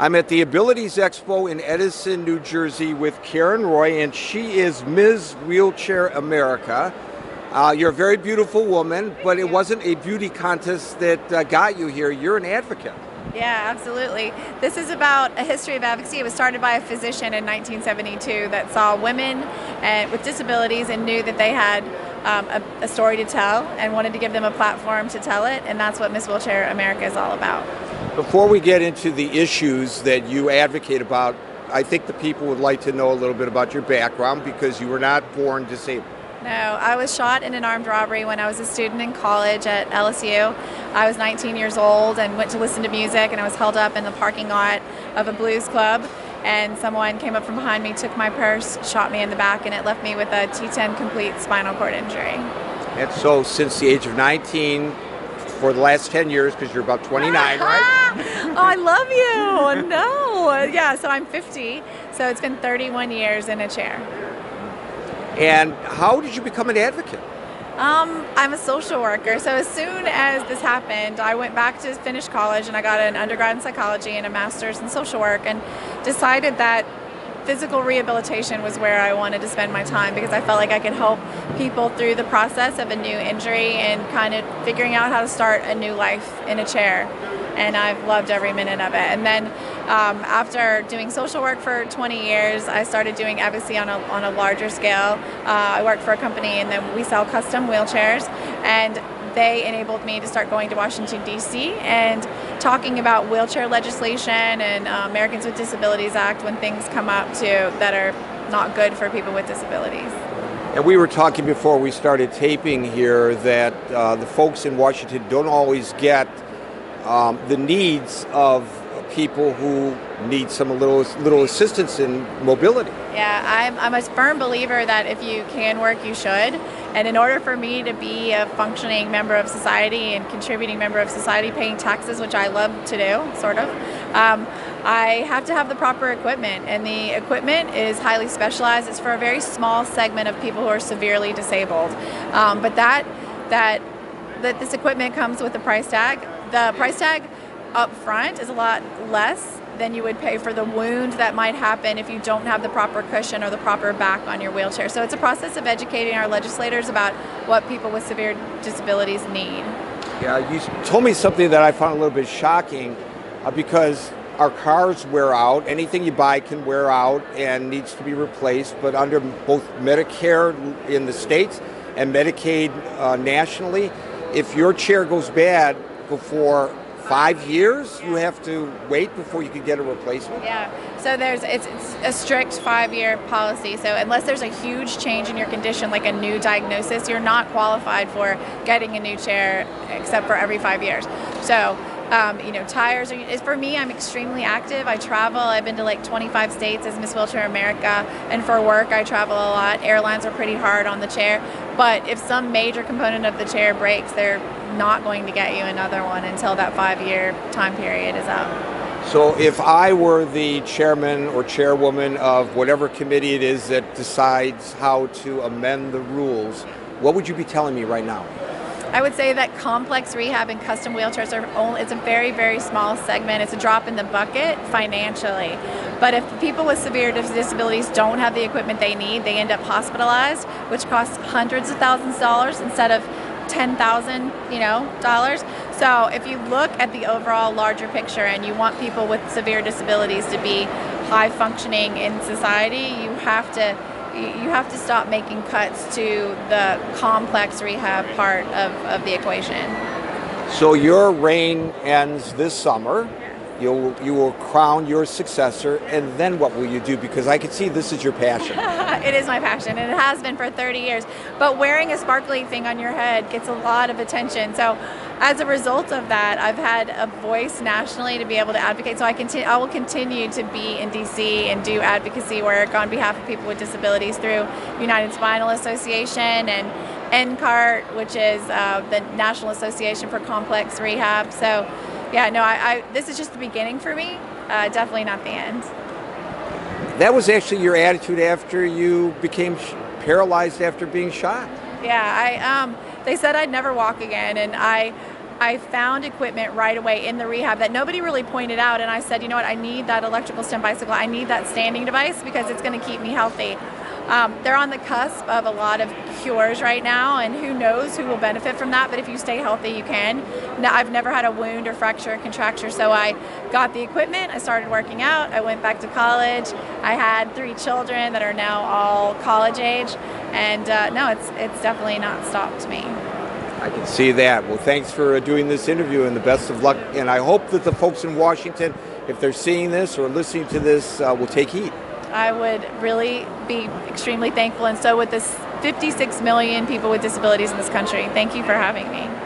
I'm at the Abilities Expo in Edison, New Jersey with Karen Roy, and she is Ms. Wheelchair America. You're a very beautiful woman, but it wasn't a beauty contest that got you here. You're an advocate. Yeah, absolutely. This is about a history of advocacy. It was started by a physician in 1972 that saw women with disabilities and knew that they had a story to tell and wanted to give them a platform to tell it, and that's what Ms. Wheelchair America is all about. Before we get into the issues that you advocate about, I think the people would like to know a little bit about your background, because you were not born disabled. No, I was shot in an armed robbery when I was a student in college at LSU. I was 19 years old and went to listen to music, and I was held up in the parking lot of a blues club, and someone came up from behind me, took my purse, shot me in the back, and it left me with a T10 complete spinal cord injury. And so since the age of 19, for the last 10 years, because you're about 29, right? Oh, I love you. No. Yeah, so I'm 50, so it's been 31 years in a chair. And how did you become an advocate? I'm a social worker, so as soon as this happened, I went back to finish college and I got an undergrad in psychology and a master's in social work, and decided that physical rehabilitation was where I wanted to spend my time, because I felt like I could help people through the process of a new injury and kind of figuring out how to start a new life in a chair. And I've loved every minute of it. And then after doing social work for 20 years, I started doing advocacy on a larger scale. I worked for a company, and then we sell custom wheelchairs, and they enabled me to start going to Washington, D.C. and talking about wheelchair legislation and Americans with Disabilities Act when things come up too that are not good for people with disabilities. And we were talking before we started taping here that the folks in Washington don't always get the needs of people who need some little assistance in mobility. Yeah, I'm a firm believer that if you can work, you should. And in order for me to be a functioning member of society and contributing member of society, paying taxes, which I love to do, sort of, I have to have the proper equipment. And the equipment is highly specialized. It's for a very small segment of people who are severely disabled. But that this equipment comes with a price tag. The price tag up front is a lot less than you would pay for the wound that might happen if you don't have the proper cushion or the proper back on your wheelchair. So it's a process of educating our legislators about what people with severe disabilities need. Yeah, you told me something that I found a little bit shocking, because our cars wear out, anything you buy can wear out and needs to be replaced, but under both Medicare in the states and Medicaid nationally, if your chair goes bad before 5 years, you have to wait before you can get a replacement? Yeah, so it's a strict 5-year policy, so unless there's a huge change in your condition, like a new diagnosis, you're not qualified for getting a new chair except for every 5 years. So, you know, tires are, for me, I'm extremely active. I travel. I've been to like 25 states as Ms. Wheelchair America, and for work I travel a lot. Airlines are pretty hard on the chair, but if some major component of the chair breaks, they're not going to get you another one until that 5-year time period is up. So if I were the chairman or chairwoman of whatever committee it is that decides how to amend the rules, what would you be telling me right now? I would say that complex rehab and custom wheelchairs are only, it's a very, very small segment. It's a drop in the bucket financially. But if people with severe disabilities don't have the equipment they need, they end up hospitalized, which costs hundreds of thousands of dollars instead of $10,000, you know, dollars. So if you look at the overall larger picture and you want people with severe disabilities to be high functioning in society, you have to stop making cuts to the complex rehab part of the equation. So your reign ends this summer. You will crown your successor, and then what will you do? Because I can see this is your passion. It is my passion, and it has been for 30 years. But wearing a sparkly thing on your head gets a lot of attention. So as a result of that, I've had a voice nationally to be able to advocate. So I will continue to be in D.C. and do advocacy work on behalf of people with disabilities through United Spinal Association and NCART, which is the National Association for Complex Rehab. So. Yeah, no, this is just the beginning for me, definitely not the end. That was actually your attitude after you became paralyzed after being shot. Yeah, they said I'd never walk again, and I I found equipment right away in the rehab that nobody really pointed out, and I said, you know what, I need that electrical stem bicycle, I need that standing device because it's going to keep me healthy. They're on the cusp of a lot of cures right now, and who knows who will benefit from that, but if you stay healthy, you can. Now, I've never had a wound or fracture or contracture, so I got the equipment, I started working out, I went back to college, I had 3 children that are now all college age, and no, it's definitely not stopped me. I can see that. Well, thanks for doing this interview and the best of luck. And I hope that the folks in Washington, if they're seeing this or listening to this, will take heed. I would really be extremely thankful, and so would the 56 million people with disabilities in this country. Thank you for having me.